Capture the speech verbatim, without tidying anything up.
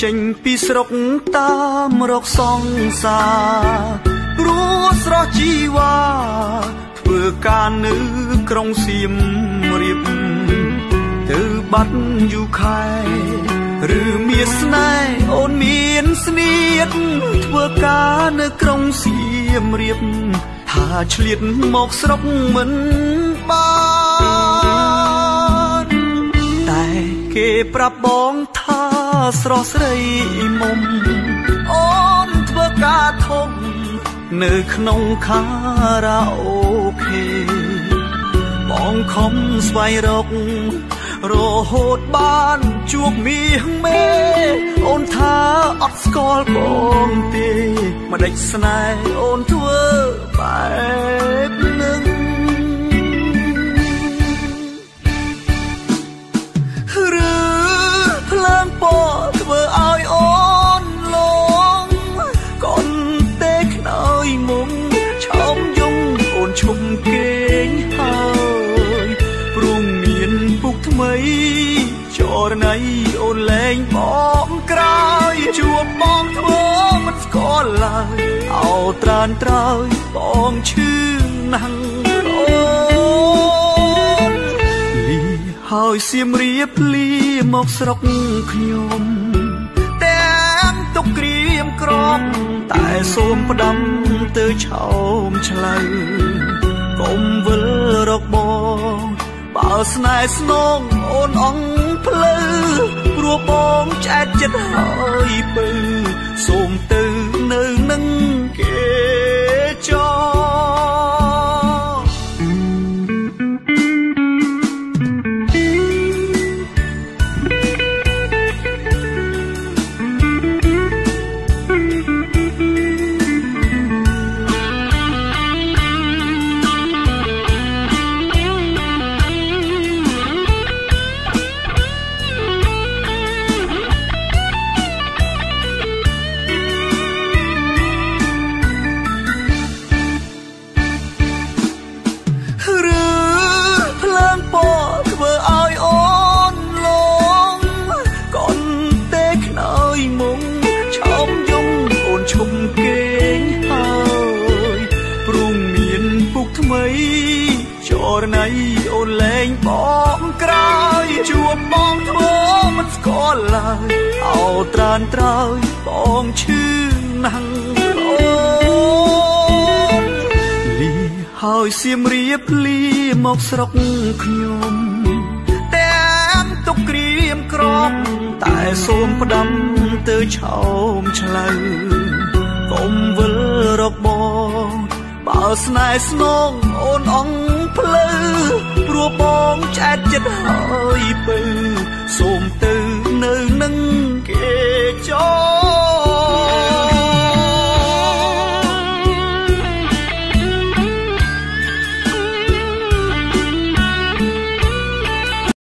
เจ็งปีสรกตามรกสองสารู้สระจีวาเพื่อการนึกกรงสิมริบเธอบัดอยู่ใครหรือเมียสนายโอนเมียนเสนียดเพื่อการนึกกรงสิมริบถ้าเฉลียดหมอกสรกเหมือนบ้านแต่เก็บประบองท่าสระใสมุมอ้อนเพื่อกาทงเนื้อขนมคาราโอเกะมองคอมสวายรกโรโหดบ้านจวกมีเมโอนท้าอัดสกอลบองตีมาเด็กสนายโอนทั่วไปหนึ่งหรือเพลิงปอดเมื่ออายอ้อนลงก่อนเตะหน่อยมุงชมยุ่งโอนชมเก่งเฮาปรุงเมียนปุกทำไมจอร์ในโอนแรงปอมกลายจัวปองเธอมันก็ลายเอาตรานตรายปองชื่อนังโอนลีหอยเสียมเรียบลีหมอกสรกขยมแต่งตกเกรียมกรอบแต่โสมประดำเตยชมชลัยกมเวลรกบองบ่าวสนายสนองโอนอ่องเพลือรัวบองแจกจัดหอยปือส่งตื่นเนิ่งนั่งเกจเอาตรานตรายปองชื่อนังโอนลีหอยเสียมเรียบลีหมอกสรกขยมแต่งตกเกรียมกรอบแต่โสมประดำเตยชมชลัยกมเวลรกบองบ่าวสนายสนองโอนอ่องเพลือรัวบองแจกจัดหอยปือ